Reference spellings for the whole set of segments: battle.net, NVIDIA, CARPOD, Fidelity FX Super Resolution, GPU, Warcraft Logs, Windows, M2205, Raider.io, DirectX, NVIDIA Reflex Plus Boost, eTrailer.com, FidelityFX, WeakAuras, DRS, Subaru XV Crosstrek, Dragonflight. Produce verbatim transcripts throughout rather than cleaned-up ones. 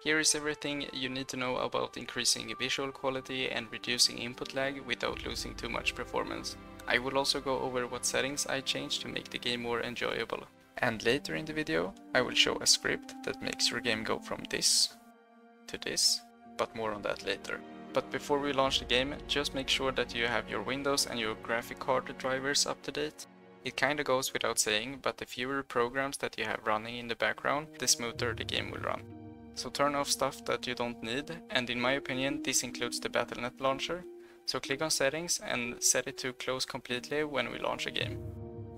Here is everything you need to know about increasing visual quality and reducing input lag without losing too much performance. I will also go over what settings I changed to make the game more enjoyable. And later in the video, I will show a script that makes your game go from this to this, but more on that later. But before we launch the game, just make sure that you have your Windows and your graphic card drivers up to date. It kinda goes without saying, but the fewer programs that you have running in the background, the smoother the game will run. So turn off stuff that you don't need, and in my opinion this includes the Battle dot net launcher. So click on settings and set it to close completely when we launch a game.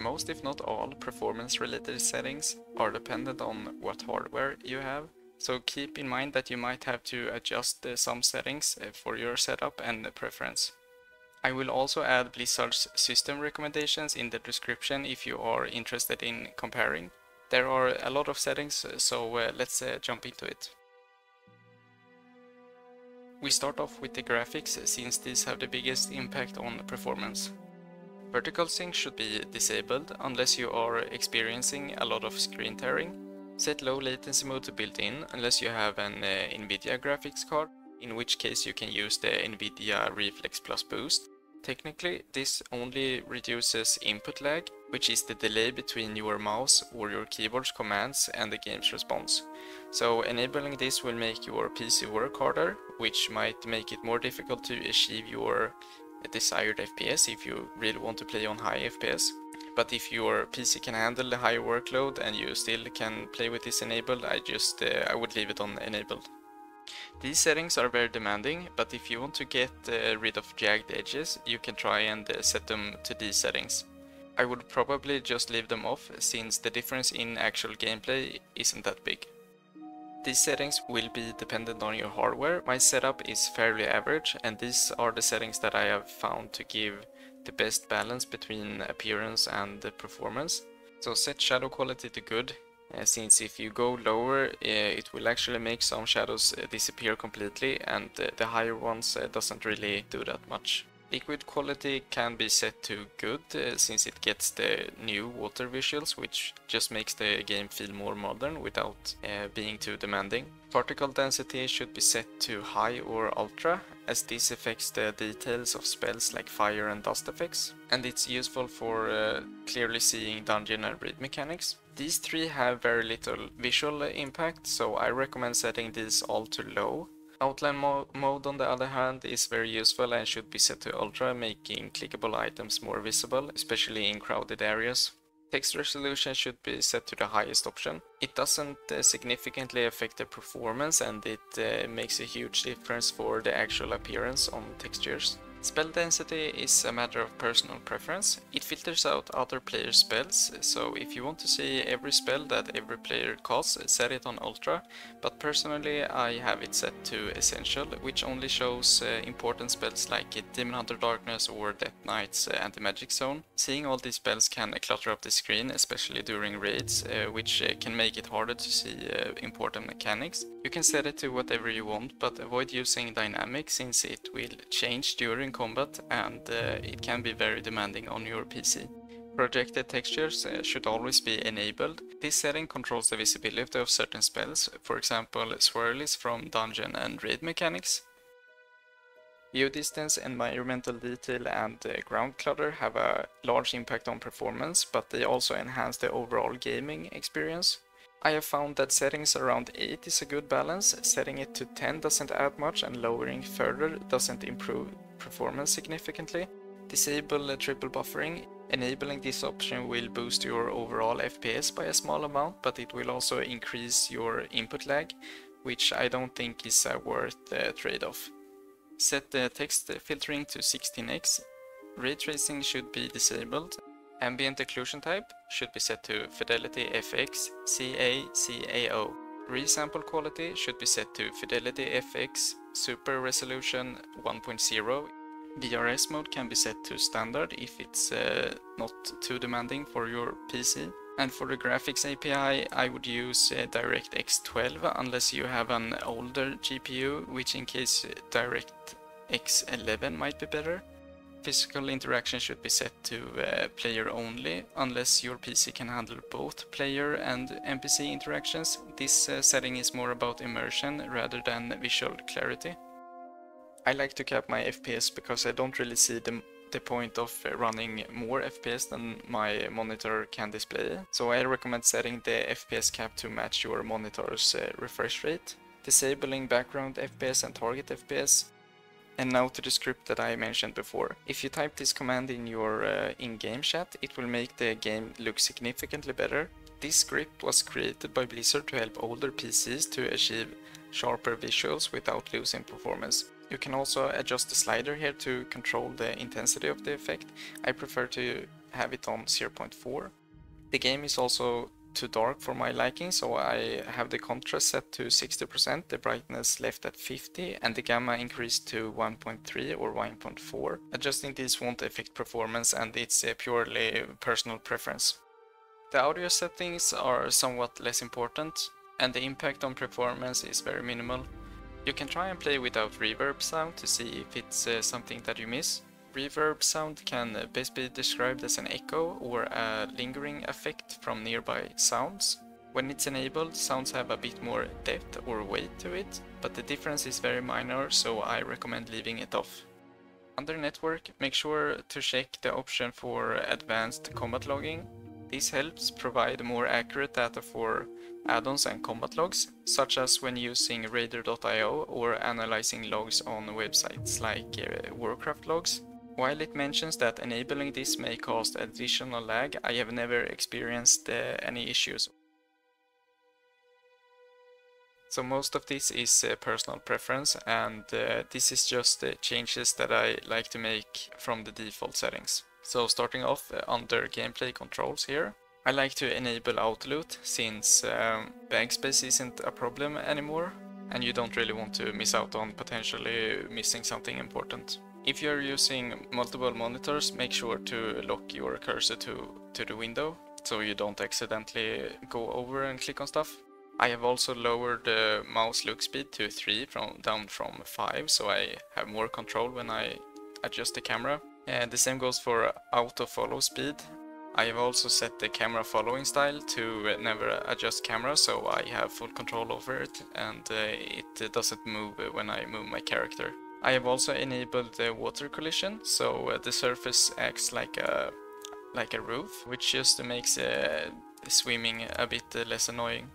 Most if not all performance related settings are dependent on what hardware you have. So keep in mind that you might have to adjust uh, some settings uh, for your setup and uh, preference. I will also add Blizzard's system recommendations in the description if you are interested in comparing. There are a lot of settings, so uh, let's uh, jump into it. We start off with the graphics, since these have the biggest impact on performance. Vertical sync should be disabled unless you are experiencing a lot of screen tearing. Set low latency mode to built-in unless you have an uh, NVIDIA graphics card, in which case you can use the NVIDIA Reflex Plus Boost. Technically, this only reduces input lag, which is the delay between your mouse or your keyboard's commands and the game's response. So enabling this will make your P C work harder, which might make it more difficult to achieve your desired F P S if you really want to play on high F P S. But if your P C can handle the high workload and you still can play with this enabled, I just uh, I would leave it on enabled. These settings are very demanding, but if you want to get uh, rid of jagged edges, you can try and uh, set them to these settings. I would probably just leave them off, since the difference in actual gameplay isn't that big. These settings will be dependent on your hardware. My setup is fairly average, and these are the settings that I have found to give the best balance between appearance and the performance. So set shadow quality to good, uh, since if you go lower uh, it will actually make some shadows uh, disappear completely, and uh, the higher ones uh, doesn't really do that much. Liquid quality can be set to good, uh, since it gets the new water visuals, which just makes the game feel more modern without uh, being too demanding. Particle density should be set to high or ultra, as this affects the details of spells like fire and dust effects, and it's useful for uh, clearly seeing dungeon and raid mechanics. These three have very little visual impact, so I recommend setting these all to low. Outline mo mode on the other hand is very useful and should be set to ultra, making clickable items more visible, especially in crowded areas. Text resolution should be set to the highest option. It doesn't uh, significantly affect the performance, and it uh, makes a huge difference for the actual appearance on textures. Spell density is a matter of personal preference. It filters out other players' spells, so if you want to see every spell that every player casts, set it on ultra, but personally I have it set to essential, which only shows uh, important spells like Demon Hunter Darkness or Death Knight's uh, anti-magic zone. Seeing all these spells can uh, clutter up the screen, especially during raids, uh, which uh, can make it harder to see uh, important mechanics. You can set it to whatever you want, but avoid using dynamic, since it will change during combat, and uh, it can be very demanding on your P C. Projected textures uh, should always be enabled. This setting controls the visibility of certain spells, for example swirlies from dungeon and raid mechanics. View distance, environmental detail and uh, ground clutter have a large impact on performance, but they also enhance the overall gaming experience. I have found that settings around eight is a good balance. Setting it to ten doesn't add much, and lowering further doesn't improve performance significantly. Disable triple buffering. Enabling this option will boost your overall F P S by a small amount, but it will also increase your input lag, which I don't think is a worth uh, trade-off. Set the text filtering to sixteen X. Ray tracing should be disabled. Ambient occlusion type should be set to Fidelity F X C A C A O. Resample quality should be set to Fidelity F X Super Resolution one point zero. D R S mode can be set to standard if it's uh, not too demanding for your P C. And for the graphics A P I, I would use uh, DirectX twelve unless you have an older G P U, which in case DirectX eleven might be better. Physical interaction should be set to uh, player only, unless your P C can handle both player and N P C interactions. This uh, setting is more about immersion rather than visual clarity. I like to cap my F P S because I don't really see the, the point of running more F P S than my monitor can display. So I recommend setting the F P S cap to match your monitor's uh, refresh rate, disabling background F P S and target F P S. And now to the script that I mentioned before. If you type this command in your uh, in-game chat, it will make the game look significantly better. This script was created by Blizzard to help older P Cs to achieve sharper visuals without losing performance. You can also adjust the slider here to control the intensity of the effect. I prefer to have it on zero point four. The game is also too dark for my liking, so I have the contrast set to sixty percent, the brightness left at fifty, and the gamma increased to one point three or one point four. Adjusting these won't affect performance, and it's a purely personal preference. The audio settings are somewhat less important, and the impact on performance is very minimal. You can try and play without reverb sound to see if it's uh, something that you miss. Reverb sound can best be described as an echo or a lingering effect from nearby sounds. When it's enabled, sounds have a bit more depth or weight to it, but the difference is very minor, so I recommend leaving it off. Under network, make sure to check the option for advanced combat logging. This helps provide more accurate data for add-ons and combat logs, such as when using Raider dot i o or analyzing logs on websites like uh, Warcraft Logs. While it mentions that enabling this may cause additional lag, I have never experienced uh, any issues. So most of this is uh, personal preference, and uh, this is just the changes that I like to make from the default settings. So starting off uh, under gameplay controls here, I like to enable Outloot since um, backspace isn't a problem anymore, and you don't really want to miss out on potentially missing something important. If you're using multiple monitors, make sure to lock your cursor to, to the window, so you don't accidentally go over and click on stuff. I have also lowered the mouse look speed to three from, down from five, so I have more control when I adjust the camera. And the same goes for auto follow speed. I have also set the camera following style to never adjust camera, so I have full control over it, and uh, it doesn't move when I move my character. I have also enabled the water collision, so uh, the surface acts like a like a roof, which just makes uh, swimming a bit uh, less annoying.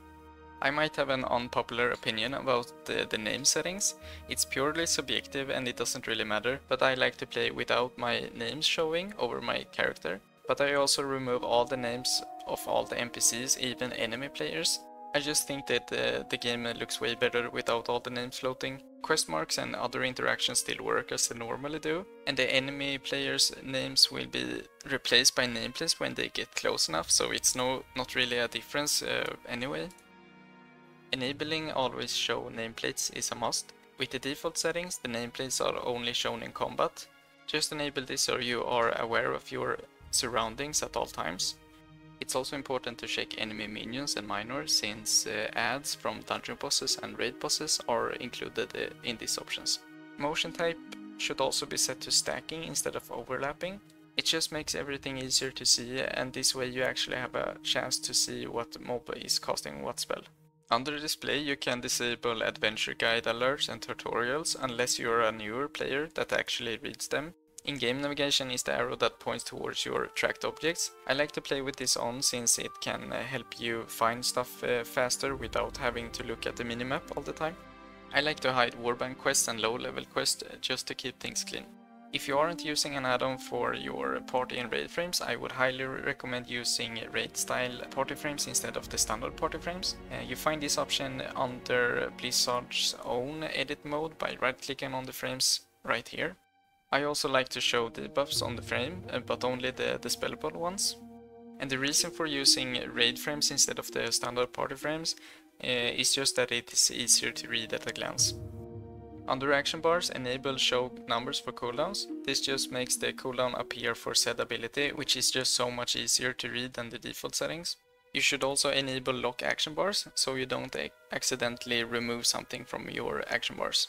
I might have an unpopular opinion about uh, the name settings. It's purely subjective and it doesn't really matter, but I like to play without my names showing over my character. But I also remove all the names of all the N P Cs, even enemy players. I just think that uh, the game looks way better without all the names floating. Quest marks and other interactions still work as they normally do, and the enemy players' names will be replaced by nameplates when they get close enough, so it's no not really a difference uh, anyway. Enabling always show nameplates is a must. With the default settings, the nameplates are only shown in combat. Just enable this so you are aware of your surroundings at all times. It's also important to check enemy minions and minors, since uh, ads from dungeon bosses and raid bosses are included uh, in these options. Motion type should also be set to stacking instead of overlapping. It just makes everything easier to see, and this way you actually have a chance to see what mob is casting what spell. Under display, you can disable adventure guide alerts and tutorials unless you're a newer player that actually reads them. In-game navigation is the arrow that points towards your tracked objects. I like to play with this on since it can help you find stuff uh, faster without having to look at the minimap all the time. I like to hide warband quests and low-level quests just to keep things clean. If you aren't using an add-on for your party and raid frames, I would highly recommend using raid-style party frames instead of the standard party frames. Uh, you find this option under Blizzard's own edit mode by right-clicking on the frames right here. I also like to show debuffs on the frame, but only the dispellable ones. And the reason for using raid frames instead of the standard party frames uh, is just that it is easier to read at a glance. Under action bars, enable show numbers for cooldowns. This just makes the cooldown appear for said ability, which is just so much easier to read than the default settings. You should also enable lock action bars, so you don't accidentally remove something from your action bars.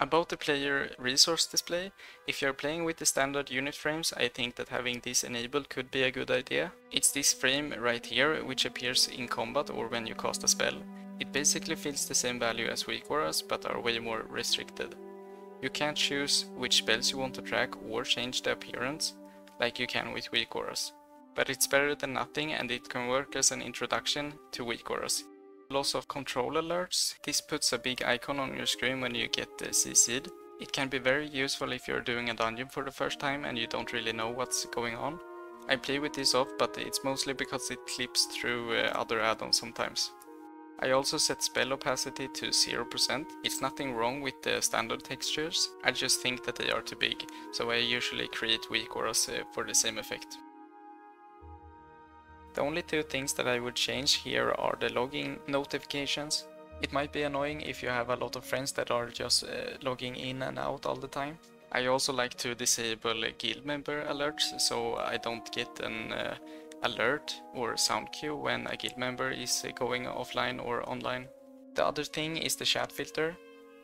About the player resource display, if you're playing with the standard unit frames, I think that having this enabled could be a good idea. It's this frame right here, which appears in combat or when you cast a spell. It basically fills the same value as WeakAuras, but are way more restricted. You can't choose which spells you want to track or change the appearance, like you can with WeakAuras. But it's better than nothing, and it can work as an introduction to WeakAuras. Loss of control alerts. This puts a big icon on your screen when you get C C'd. It can be very useful if you're doing a dungeon for the first time and you don't really know what's going on. I play with this off, but it's mostly because it clips through uh, other add-ons sometimes. I also set spell opacity to zero percent. It's nothing wrong with the standard textures, I just think that they are too big, so I usually create WeakAuras uh, for the same effect. The only two things that I would change here are the logging notifications. It might be annoying if you have a lot of friends that are just uh, logging in and out all the time. I also like to disable guild member alerts, so I don't get an uh, alert or sound cue when a guild member is going offline or online. The other thing is the chat filter.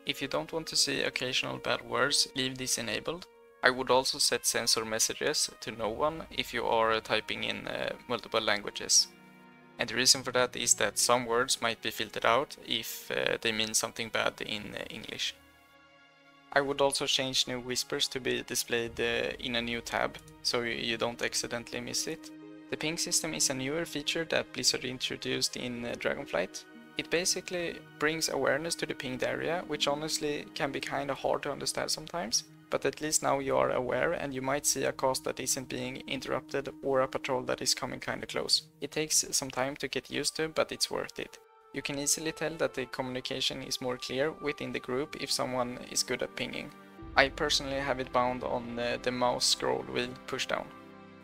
If you don't want to see occasional bad words, leave this enabled. I would also set censor messages to no one if you are typing in uh, multiple languages. And the reason for that is that some words might be filtered out if uh, they mean something bad in uh, English. I would also change new whispers to be displayed uh, in a new tab, so you don't accidentally miss it. The ping system is a newer feature that Blizzard introduced in uh, Dragonflight. It basically brings awareness to the pinged area, which honestly can be kinda hard to understand sometimes. But at least now you are aware, and you might see a cast that isn't being interrupted or a patrol that is coming kinda close. It takes some time to get used to, but it's worth it. You can easily tell that the communication is more clear within the group if someone is good at pinging. I personally have it bound on uh, the mouse scroll wheel pushdown.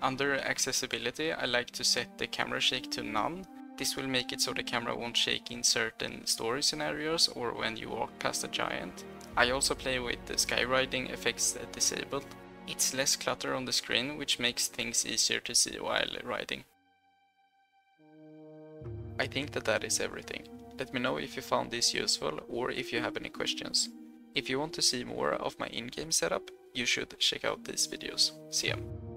Under accessibility, I like to set the camera shake to none. This will make it so the camera won't shake in certain story scenarios or when you walk past a giant. I also play with the skywriting effects disabled. It's less clutter on the screen, which makes things easier to see while riding. I think that that is everything. Let me know if you found this useful or if you have any questions. If you want to see more of my in-game setup, you should check out these videos. See ya!